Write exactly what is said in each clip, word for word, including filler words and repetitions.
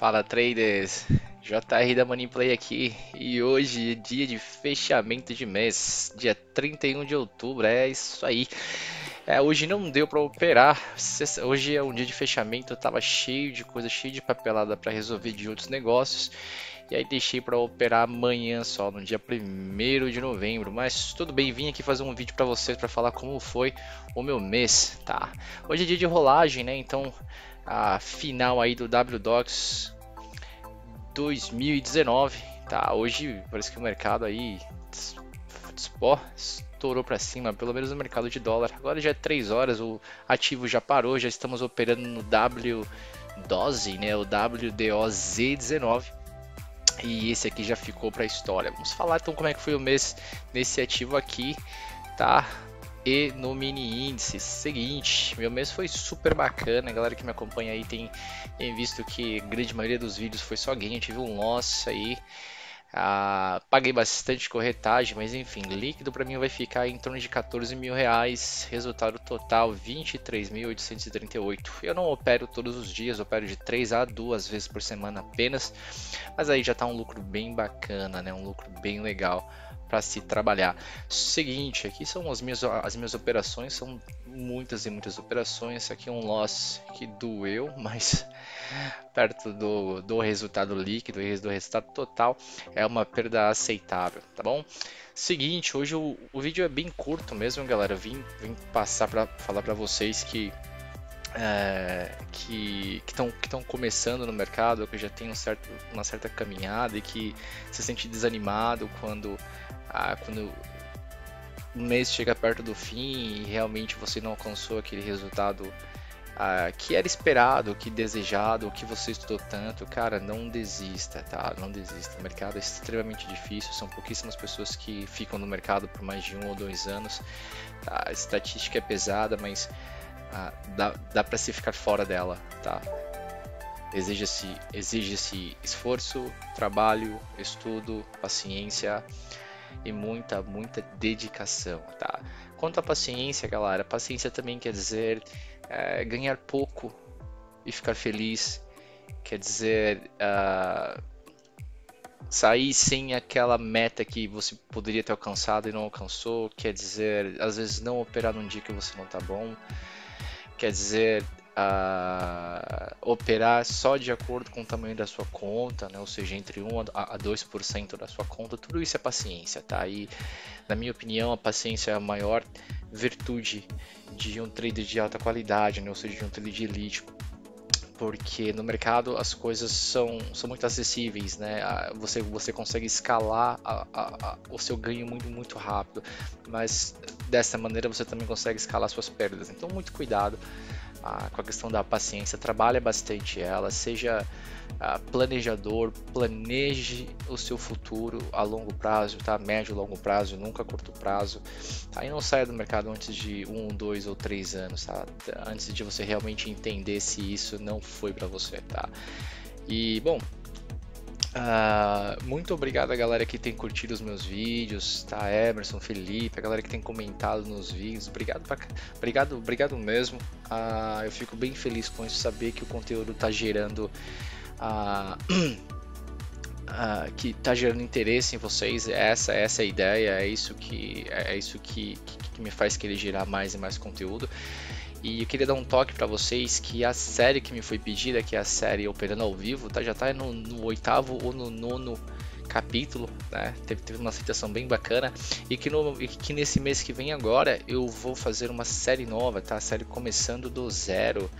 Fala traders, J R da Moneyplay aqui e hoje é dia de fechamento de mês, dia trinta e um de outubro, é isso aí. É, hoje não deu para operar, hoje é um dia de fechamento, eu estava cheio de coisa, cheio de papelada para resolver de outros negócios e aí deixei para operar amanhã só, no dia primeiro de novembro, mas tudo bem, vim aqui fazer um vídeo para vocês para falar como foi o meu mês, tá? Hoje é dia de rolagem, né? Então a final aí do Wdocs dois mil e dezenove, tá? Hoje parece que o mercado aí pô, estourou para cima, pelo menos no mercado de dólar. Agora já é três horas, o ativo já parou, já estamos operando no W doze, né? O W D O Z dezenove. E esse aqui já ficou para a história. Vamos falar então como é que foi o mês nesse ativo aqui, tá? E no mini índice, seguinte, meu mês foi super bacana, a galera que me acompanha aí tem, tem visto que a grande maioria dos vídeos foi só gain, eu tive um loss aí, ah, paguei bastante corretagem, mas enfim, líquido para mim vai ficar em torno de quatorze mil reais, resultado total vinte e três mil oitocentos e trinta e oito, eu não opero todos os dias, opero de três a duas vezes por semana apenas, mas aí já tá um lucro bem bacana, né? Um lucro bem legal para se trabalhar. Seguinte, aqui são as minhas, as minhas operações, são muitas e muitas operações. Esse aqui é um loss que doeu, mas perto do, do resultado líquido e do resultado total é uma perda aceitável, tá bom? Seguinte, hoje o, o vídeo é bem curto mesmo, galera. Vim, vim passar para falar para vocês que É, que estão que estão começando no mercado, que já tem um certo, uma certa caminhada e que se sente desanimado quando ah, quando o mês chega perto do fim e realmente você não alcançou aquele resultado ah, que era esperado, que desejado, que você estudou tanto. Cara, não desista, tá? Não desista. O mercado é extremamente difícil, são pouquíssimas pessoas que ficam no mercado por mais de um ou dois anos. Tá? A estatística é pesada, mas Ah, dá, dá para se ficar fora dela, tá? Exige-se, exige-se esforço, trabalho, estudo, paciência e muita, muita dedicação, tá? Quanto à paciência, galera, paciência também quer dizer é, ganhar pouco e ficar feliz, quer dizer uh, sair sem aquela meta que você poderia ter alcançado e não alcançou, quer dizer, às vezes não operar num dia que você não tá bom, quer dizer, uh, operar só de acordo com o tamanho da sua conta, né? Ou seja, entre um a dois por cento da sua conta, tudo isso é paciência, tá? E, na minha opinião, a paciência é a maior virtude de um trader de alta qualidade, né? Ou seja, de um trader de elite, porque no mercado as coisas são, são muito acessíveis, né? Você, você consegue escalar a, a, a, o seu ganho muito, muito rápido, mas dessa maneira você também consegue escalar suas perdas. Então, muito cuidado ah, com a questão da paciência, trabalha bastante ela, seja ah, planejador, planeje o seu futuro a longo prazo, tá? Médio, longo prazo, nunca curto prazo. Aí tá? Não saia do mercado antes de um, dois ou três anos, tá? Antes de você realmente entender se isso não foi para você, tá? E bom, uh, muito obrigado a galera que tem curtido os meus vídeos, tá? Emerson, Felipe, a galera que tem comentado nos vídeos, obrigado, pra, obrigado, obrigado mesmo. Uh, eu fico bem feliz com isso, saber que o conteúdo tá gerando, uh, uh, que tá gerando interesse em vocês. Essa, essa é a ideia, é isso que, é isso que, que, que me faz querer gerar mais e mais conteúdo. E eu queria dar um toque para vocês que a série que me foi pedida, que é a série Operando ao Vivo, tá, já está no, no oitavo ou no nono capítulo, né? Teve, teve uma aceitação bem bacana e que, no, e que nesse mês que vem agora eu vou fazer uma série nova, tá? A série Começando do Zero.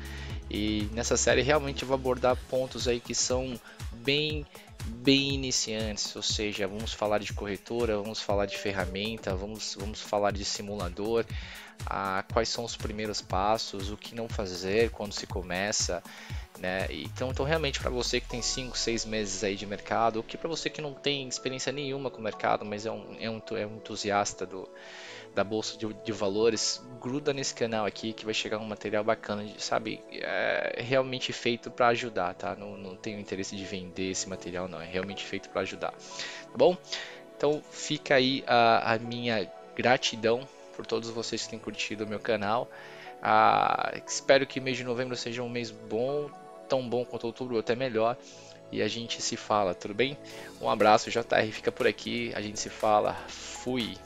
E nessa série realmente eu vou abordar pontos aí que são bem bem iniciantes, ou seja, vamos falar de corretora, vamos falar de ferramenta, vamos, vamos falar de simulador, ah, quais são os primeiros passos, o que não fazer quando se começa, né? Então, então realmente para você que tem cinco, seis meses aí de mercado, ou que para você que não tem experiência nenhuma com o mercado, mas é um, é um, é um entusiasta do, da bolsa de, de valores, gruda nesse canal aqui que vai chegar um material bacana, sabe, é realmente feito para ajudar, tá? Não, não tenho interesse de vender esse material não, é realmente feito para ajudar, tá bom? Então fica aí a, a minha gratidão por todos vocês que têm curtido o meu canal. Ah, espero que o mês de novembro seja um mês bom, tão bom quanto outubro, ou até melhor. e a gente se fala, tudo bem? Um abraço, J R fica por aqui, a gente se fala, fui!